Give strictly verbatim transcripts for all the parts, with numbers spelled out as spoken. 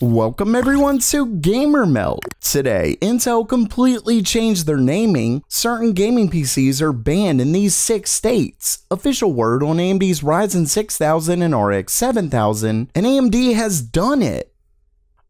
Welcome everyone to Gamer Melt. Today, Intel completely changed their naming. Certain gaming P Cs are banned in these six states. Official word on A M D's Ryzen six thousand and R X seven thousand, and A M D has done it.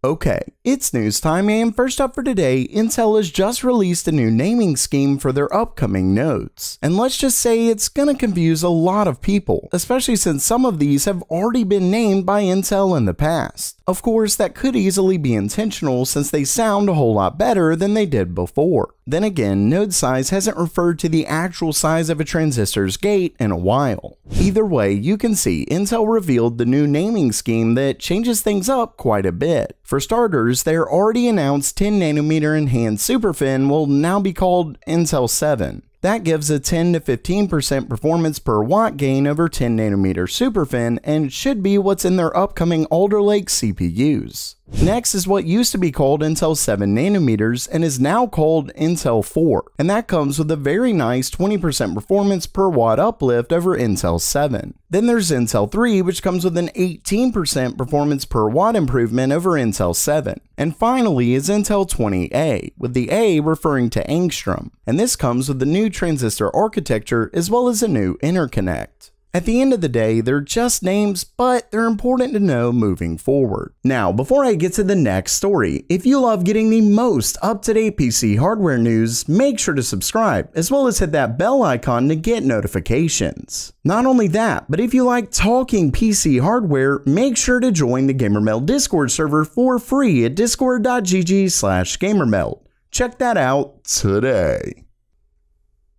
Okay, it's news time, and first up for today, Intel has just released a new naming scheme for their upcoming nodes. And let's just say it's gonna confuse a lot of people, especially since some of these have already been named by Intel in the past. Of course, that could easily be intentional since they sound a whole lot better than they did before. Then again, node size hasn't referred to the actual size of a transistor's gate in a while. Either way, you can see Intel revealed the new naming scheme that changes things up quite a bit. For starters, their already announced ten nanometer enhanced superfin will now be called Intel seven. That gives a ten to fifteen percent performance per watt gain over ten nanometer superfin and should be what's in their upcoming Alder Lake C P Us. Next is what used to be called Intel seven nanometers and is now called Intel four, and that comes with a very nice twenty percent performance per watt uplift over Intel seven. Then there's Intel three, which comes with an eighteen percent performance per watt improvement over Intel seven. And finally is Intel twenty A, with the A referring to Angstrom, and this comes with the new transistor architecture as well as a new interconnect. At the end of the day, they're just names, but they're important to know moving forward. Now, before I get to the next story, if you love getting the most up-to-date P C hardware news, make sure to subscribe, as well as hit that bell icon to get notifications. Not only that, but if you like talking P C hardware, make sure to join the Gamer Melt Discord server for free at discord dot g g slash gamer melt. Check that out today.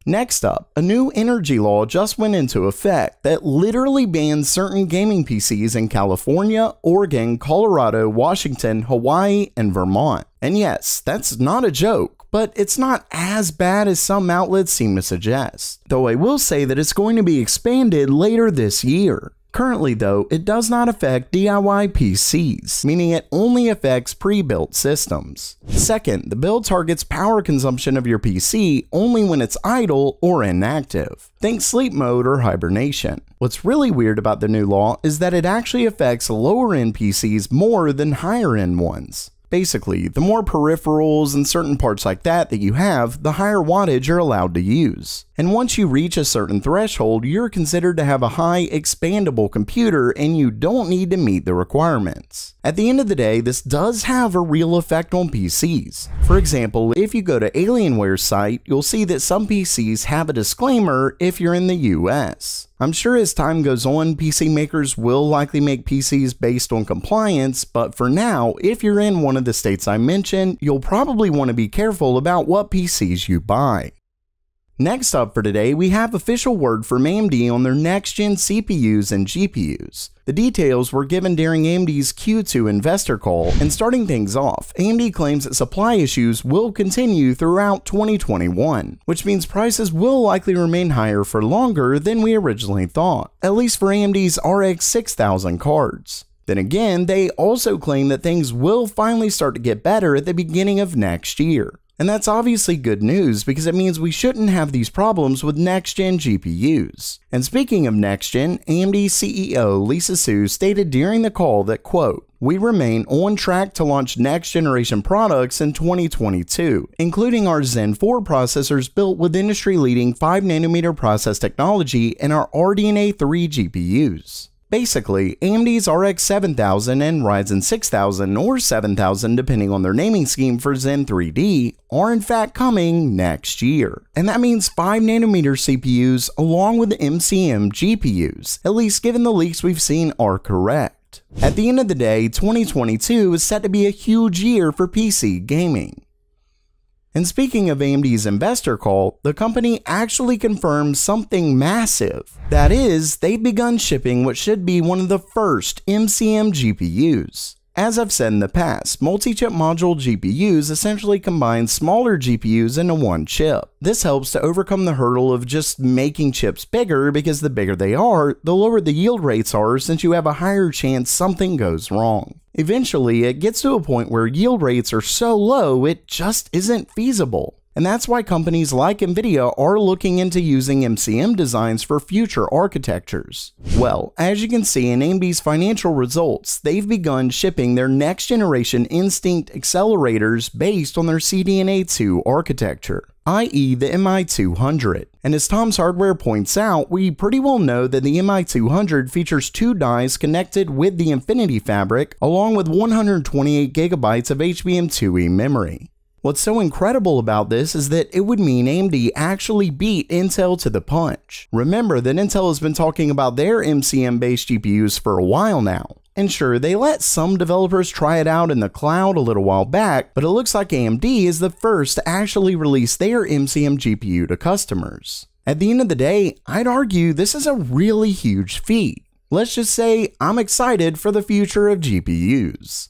Next up, a new energy law just went into effect that literally bans certain gaming P Cs in California, Oregon, Colorado, Washington, Hawaii, and Vermont. And yes, that's not a joke, but it's not as bad as some outlets seem to suggest, though I will say that it's going to be expanded later this year. Currently though, it does not affect D I Y P Cs, meaning it only affects pre-built systems. Second, the bill targets power consumption of your P C only when it's idle or inactive. Think sleep mode or hibernation. What's really weird about the new law is that it actually affects lower-end P Cs more than higher-end ones. Basically, the more peripherals and certain parts like that that you have, the higher wattage you're allowed to use. And once you reach a certain threshold, you're considered to have a high expandable computer and you don't need to meet the requirements. At the end of the day, this does have a real effect on P Cs. For example, if you go to Alienware's site, you'll see that some P Cs have a disclaimer if you're in the U S. I'm sure as time goes on, P C makers will likely make P Cs based on compliance, but for now, if you're in one of the states I mentioned, you'll probably want to be careful about what P Cs you buy. Next up for today, we have official word from A M D on their next-gen C P Us and G P Us. The details were given during A M D's Q two investor call, and starting things off, A M D claims that supply issues will continue throughout twenty twenty-one, which means prices will likely remain higher for longer than we originally thought, at least for A M D's R X six thousand cards. Then again, they also claim that things will finally start to get better at the beginning of next year. And that's obviously good news because it means we shouldn't have these problems with next-gen G P Us. And speaking of next-gen, A M D C E O Lisa Su stated during the call that, quote, "We remain on track to launch next-generation products in twenty twenty-two, including our Zen four processors built with industry-leading five nanometer process technology and our R D N A three G P Us." Basically, A M D's R X seven thousand and Ryzen six thousand or seven thousand, depending on their naming scheme for Zen three D, are in fact coming next year. And that means five nanometer C P Us along with M C M G P Us, at least given the leaks we've seen are correct. At the end of the day, twenty twenty-two is set to be a huge year for P C gaming. And speaking of A M D's investor call, the company actually confirmed something massive. That is, they've begun shipping what should be one of the first M C M G P Us. As I've said in the past, multi-chip module G P Us essentially combine smaller G P Us into one chip. This helps to overcome the hurdle of just making chips bigger because the bigger they are, the lower the yield rates are since you have a higher chance something goes wrong. Eventually, it gets to a point where yield rates are so low it just isn't feasible. and that's why companies like NVIDIA are looking into using M C M designs for future architectures. Well, as you can see in A M D's financial results, they've begun shipping their next-generation Instinct accelerators based on their C D N A two architecture, that is the M I two hundred. And as Tom's Hardware points out, we pretty well know that the M I two hundred features two dies connected with the Infinity fabric, along with one hundred twenty-eight gigabytes of H B M two E memory. What's so incredible about this is that it would mean A M D actually beat Intel to the punch. Remember that Intel has been talking about their M C M-based G P Us for a while now. And sure, they let some developers try it out in the cloud a little while back, but it looks like A M D is the first to actually release their M C M G P U to customers. At the end of the day, I'd argue this is a really huge feat. Let's just say I'm excited for the future of G P Us.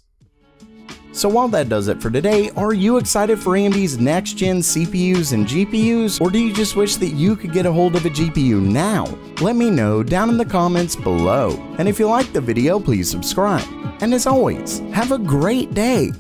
So while that does it for today, are you excited for A M D's next-gen C P Us and G P Us, or do you just wish that you could get a hold of a G P U now? Let me know down in the comments below. And if you liked the video, please subscribe. And as always, have a great day!